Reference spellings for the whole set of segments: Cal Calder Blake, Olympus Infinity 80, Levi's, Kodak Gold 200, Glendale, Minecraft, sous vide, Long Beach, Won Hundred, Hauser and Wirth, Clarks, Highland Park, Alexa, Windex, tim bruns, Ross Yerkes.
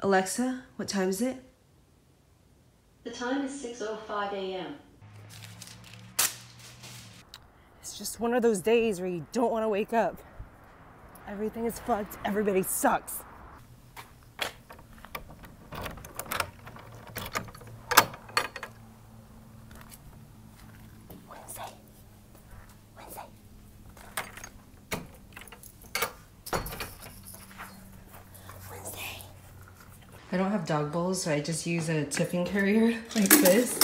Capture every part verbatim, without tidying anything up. Alexa, what time is it? The time is six oh five a m It's just one of those days where you don't want to wake up. Everything is fucked, everybody sucks. I don't have dog bowls, so I just use a tipping carrier like this,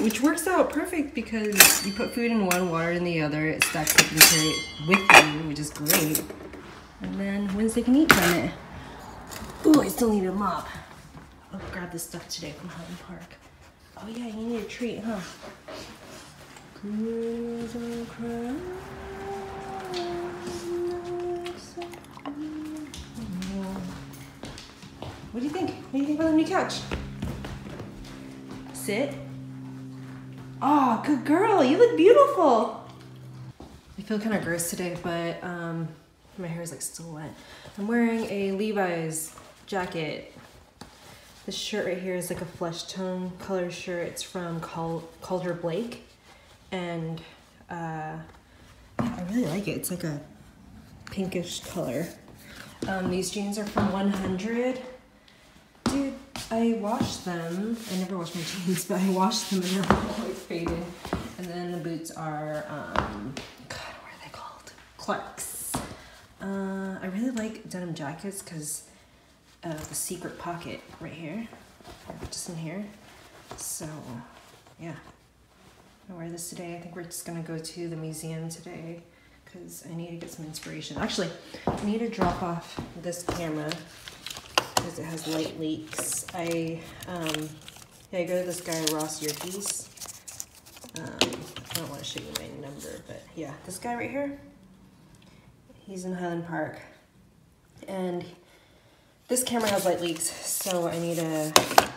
which works out perfect because you put food in one, water in the other, it stacks up and carry it with you, which is great. And then Wednesday can eat from it. Ooh, I still need a mop. I'll grab this stuff today from Highland Park. Oh yeah, you need a treat, huh? What do you think? What do you think about the new couch? Sit. Oh, good girl. You look beautiful. I feel kind of gross today, but um, my hair is like still wet. I'm wearing a Levi's jacket. This shirt right here is like a flesh tone color shirt. It's from Cal Calder Blake. And uh, I really like it. It's like a pinkish color. Um, these jeans are from Won Hundred. Dude, I washed them. I never wash my jeans, but I washed them and they're all like faded. And then the boots are, um, God, what are they called? Clarks. Uh, I really like denim jackets because of the secret pocket right here, just in here. So, yeah, I wear this today. I think we're just gonna go to the museum today because I need to get some inspiration. Actually, I need to drop off this camera. Because it has light leaks. I um, yeah, I go to this guy Ross Yerkes. Um, I don't want to show you my number, but yeah, this guy right here. He's in Highland Park, and this camera has light leaks, so I need to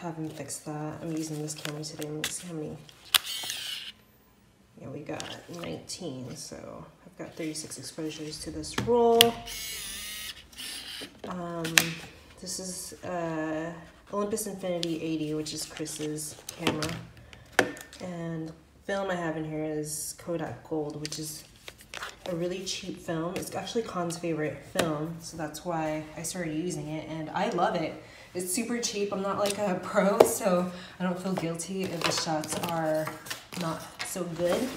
have him fix that. I'm using this camera today. Let's see how many. Yeah, we got nineteen, so I've got thirty-six exposures to this roll. Um, this is uh, Olympus Infinity eighty, which is Chris's camera, and the film I have in here is Kodak Gold, which is a really cheap film. It's actually Khan's favorite film, so that's why I started using it, and I love it. It's super cheap. I'm not like a pro, so I don't feel guilty if the shots are not so good.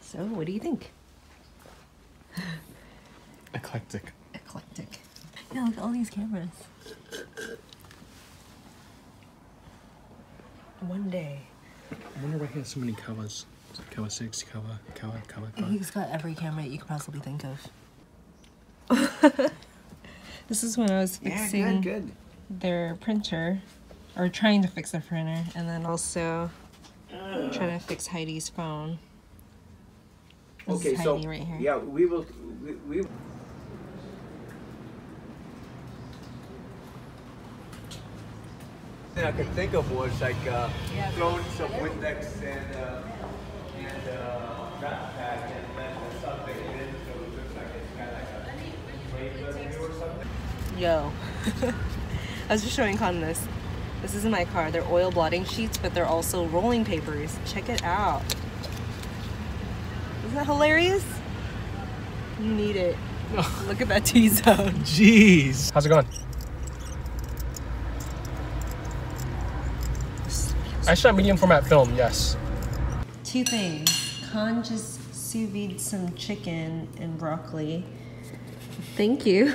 So, what do you think? Eclectic. Eclectic. Yeah, look at all these cameras. One day. I wonder why he has so many covers. Cover six, cover, cover, cover, cover. He's got every camera you can possibly think of. This is when I was fixing yeah, good, good. their printer, or trying to fix their printer, and then also uh. trying to fix Heidi's phone. This okay, so right yeah, we will. We, we... The thing I could think of was like uh, yeah. throwing some Windex and uh, and uh, wrap pack and then something in it, so it looks like it's kind of like a wave or something. Yo, I was just showing Con this. This is in my car. They're oil blotting sheets, but they're also rolling papers. Check it out. Isn't that hilarious? You need it. Oh. Look at that T-zone. Jeez. How's it going? I shot medium format film, yes. Two things. Khan just sous vide some chicken and broccoli. Thank you.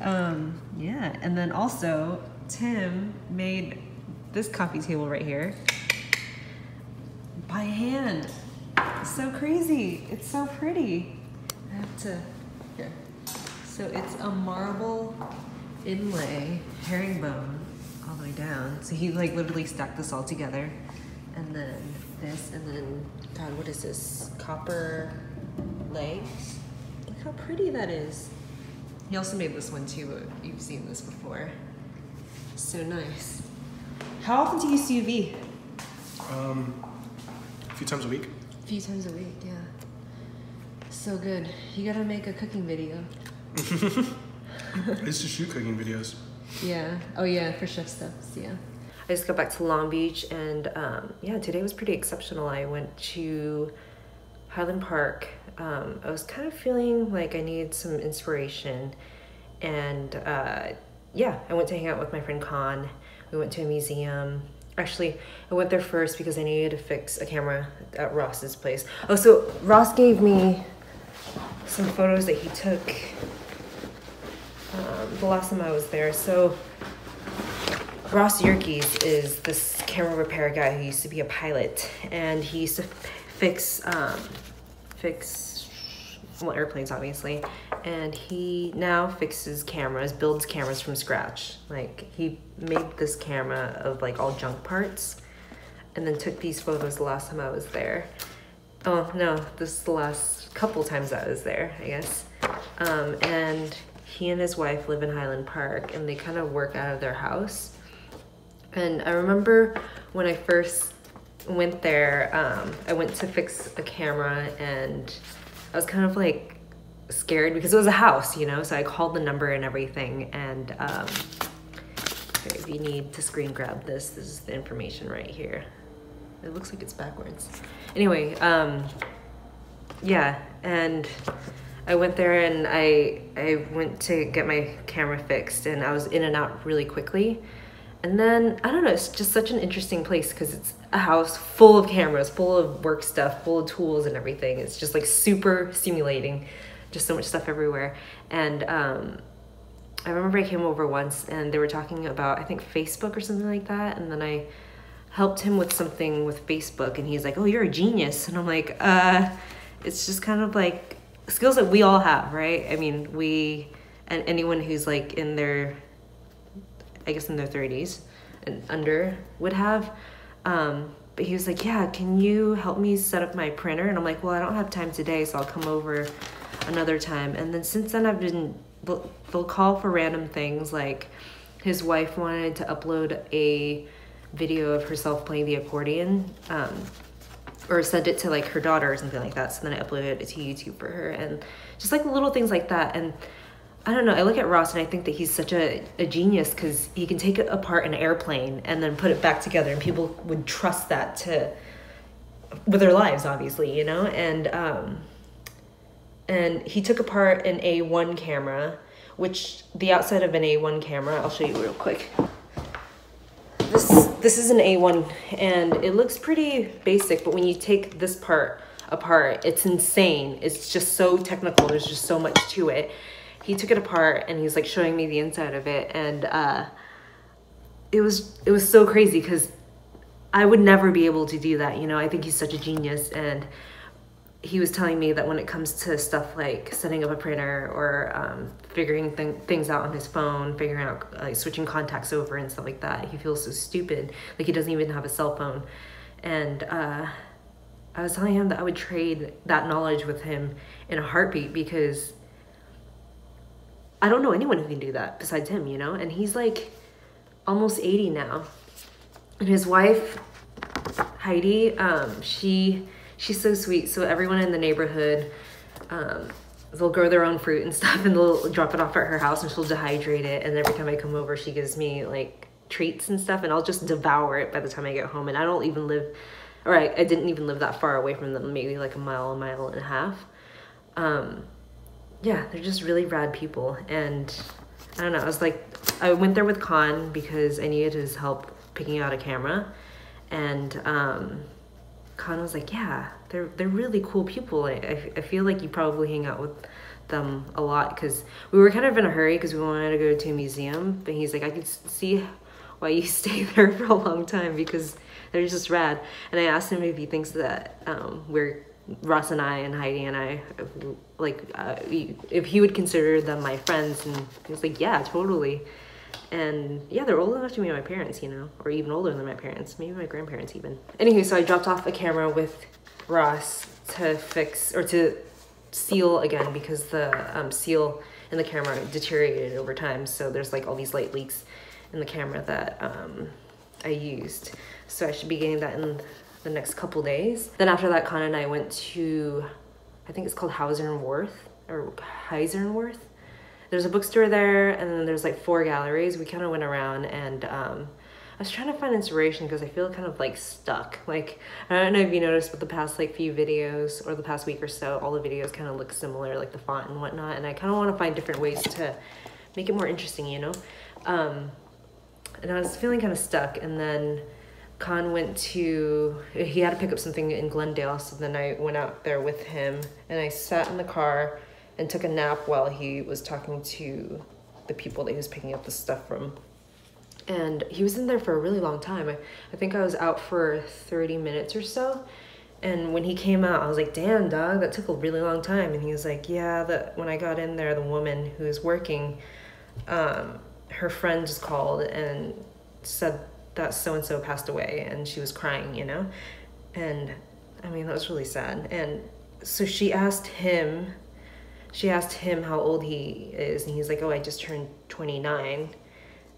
um, yeah, and then also Tim made this coffee table right here by hand. So crazy. It's so pretty. I have to here. So it's a marble inlay herringbone all the way down. So he like literally stacked this all together. And then this and then God, what is this? Copper legs. Look how pretty that is. He also made this one too, but you've seen this before. So nice. How often do you sous vide? Um a few times a week. a few times a week, yeah. So good. You gotta make a cooking video. I used to shoot cooking videos. Yeah. Oh yeah, for chef steps, yeah. I just got back to Long Beach and um, yeah, today was pretty exceptional. I went to Highland Park. Um, I was kind of feeling like I needed some inspiration, and uh, yeah, I went to hang out with my friend Con. We went to a museum. Actually, I went there first because I needed to fix a camera at Ross's place. Oh, so Ross gave me some photos that he took um, the last time I was there. So Ross Yerkes is this camera repair guy who used to be a pilot, and he used to fix um, fix well, airplanes, obviously, and he now fixes cameras, builds cameras from scratch. Like, he made this camera of like all junk parts and then took these photos the last time I was there. Oh no, this is the last couple times I was there, I guess. Um, and he and his wife live in Highland Park, and they kind of work out of their house. And I remember when I first went there, um, I went to fix a camera, and I was kind of like scared because it was a house, you know, so I called the number and everything. And um, okay, if you need to screen grab this, this is the information right here. It looks like it's backwards. Anyway, um, yeah, and I went there and I, I went to get my camera fixed, and I was in and out really quickly. And then, I don't know, it's just such an interesting place because it's a house full of cameras, full of work stuff, full of tools and everything. It's just like super stimulating, just so much stuff everywhere. And um, I remember I came over once and they were talking about, I think, Facebook or something like that. And then I helped him with something with Facebook, and he's like, oh, you're a genius. And I'm like, uh, it's just kind of like skills that we all have, right? I mean, we, and anyone who's like in their, I guess in their thirties and under would have. Um, but he was like, yeah, can you help me set up my printer? And I'm like, well, I don't have time today, so I'll come over another time. And then since then I've been, they'll call for random things. Like his wife wanted to upload a video of herself playing the accordion, um, or send it to like her daughter or something like that. So then I uploaded it to YouTube for her, and just like little things like that. And I don't know, I look at Ross and I think that he's such a, a genius because he can take apart an airplane and then put it back together, and people would trust that to, with their lives, obviously, you know? And, um, and he took apart an A one camera, which the outside of an A one camera, I'll show you real quick. This, this is an A one, and it looks pretty basic, but when you take this part apart, it's insane. It's just so technical. There's just so much to it. He took it apart and he's like showing me the inside of it, and uh, it was it was so crazy because I would never be able to do that, you know. I think he's such a genius, and he was telling me that when it comes to stuff like setting up a printer or um, figuring th things out on his phone, figuring out like switching contacts over and stuff like that, he feels so stupid. Like, he doesn't even have a cell phone. And uh, I was telling him that I would trade that knowledge with him in a heartbeat because I don't know anyone who can do that besides him, you know? And he's like almost eighty now. And his wife, Heidi, um, she she's so sweet. So everyone in the neighborhood, um, they'll grow their own fruit and stuff, and they'll drop it off at her house, and she'll dehydrate it. And every time I come over, she gives me like treats and stuff, and I'll just devour it by the time I get home. And I don't even live, or I, I didn't even live that far away from them, maybe like a mile, a mile and a half. Um, Yeah, they're just really rad people. And I don't know, I was like, I went there with Con because I needed his help picking out a camera. And um, Con was like, yeah, they're, they're really cool people. I, I feel like you probably hang out with them a lot because we were kind of in a hurry because we wanted to go to a museum. But he's like, I could see why you stay there for a long time because they're just rad. And I asked him if he thinks that um, we're Ross and I and Heidi and I, like, uh, if he would consider them my friends, and he was like, yeah, totally. And yeah, they're old enough to be my parents, you know, or even older than my parents, maybe my grandparents even. Anyway, so I dropped off a camera with Ross to fix, or to seal again, because the um, seal in the camera deteriorated over time, so there's like all these light leaks in the camera that um, I used. So I should be getting that in the next couple days. Then after that, Con and I went to, I think it's called Hauser and Wirth, or Hauser and Wirth. There's a bookstore there, and then there's like four galleries. We kind of went around, and um, I was trying to find inspiration because I feel kind of like stuck. Like, I don't know if you noticed, but the past like few videos or the past week or so, all the videos kind of look similar, like the font and whatnot. And I kind of want to find different ways to make it more interesting, you know? Um, and I was feeling kind of stuck. And then Con went to, he had to pick up something in Glendale. So then I went out there with him and I sat in the car and took a nap while he was talking to the people that he was picking up the stuff from. And he was in there for a really long time. I, I think I was out for thirty minutes or so. And when he came out, I was like, damn, dog, that took a really long time. And he was like, yeah, the, when I got in there, the woman who was working, um, her friend just called and said that so-and-so passed away and she was crying, you know? And I mean, that was really sad. And so she asked him, she asked him how old he is. And he's like, oh, I just turned twenty-nine.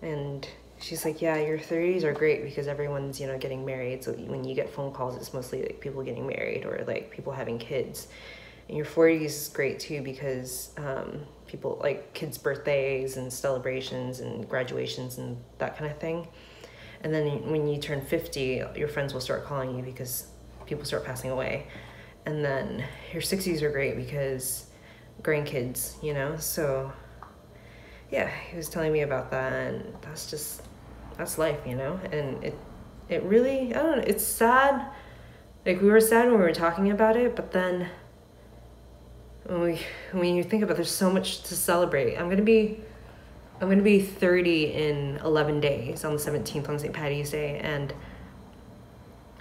And she's like, yeah, your thirties are great because everyone's, you know, getting married. So when you get phone calls, it's mostly like people getting married or like people having kids. And your forties is great too because um, people like kids' birthdays and celebrations and graduations and that kind of thing. And then when you turn fifty, your friends will start calling you because people start passing away. And then your sixties are great because grandkids, you know, so yeah, he was telling me about that, and that's just, that's life, you know? And it, it really, I don't know, it's sad. Like, we were sad when we were talking about it, but then when, we, when you think about it, there's so much to celebrate. I'm gonna be, I'm gonna be thirty in eleven days, on the seventeenth, on Saint Patty's Day, and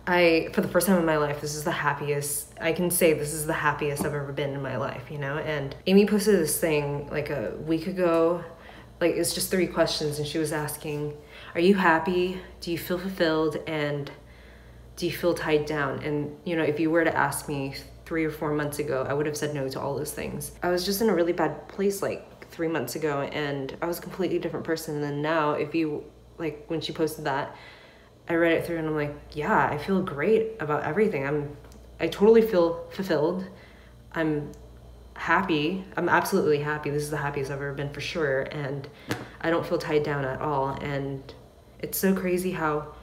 I, for the first time in my life, this is the happiest, I can say this is the happiest I've ever been in my life, you know? And Amy posted this thing like a week ago. Like, it's just three questions, and she was asking, are you happy? Do you feel fulfilled? And do you feel tied down? And, you know, if you were to ask me three or four months ago, I would have said no to all those things. I was just in a really bad place like three months ago, and I was a completely different person than now. If you, like, when she posted that, I read it through and I'm like, yeah, I feel great about everything. I'm, I totally feel fulfilled. I'm happy. I'm absolutely happy. This is the happiest I've ever been for sure. And I don't feel tied down at all. And it's so crazy how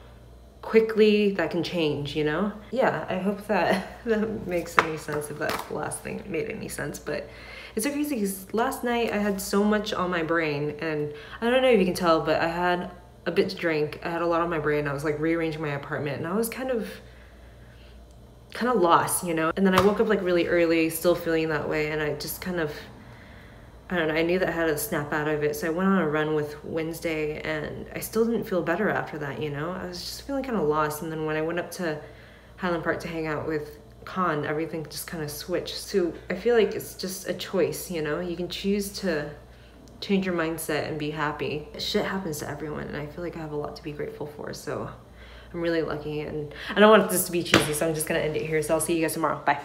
quickly that can change, you know? Yeah, I hope that that makes any sense, if that's the last thing that made any sense. But it's so crazy because last night I had so much on my brain, and I don't know if you can tell, but I had a bit to drink. I had a lot on my brain. I was like rearranging my apartment, and I was kind of kind of lost, you know? And then I woke up like really early, still feeling that way, and I just kind of, I don't know, I knew that I had to snap out of it. So I went on a run with Wednesday, and I still didn't feel better after that, you know? I was just feeling kind of lost. And then when I went up to Highland Park to hang out with Con, everything just kind of switched. So I feel like it's just a choice, you know? You can choose to change your mindset and be happy. Shit happens to everyone, and I feel like I have a lot to be grateful for, so I'm really lucky. And I don't want this to be cheesy, so I'm just gonna end it here. So I'll see you guys tomorrow. Bye.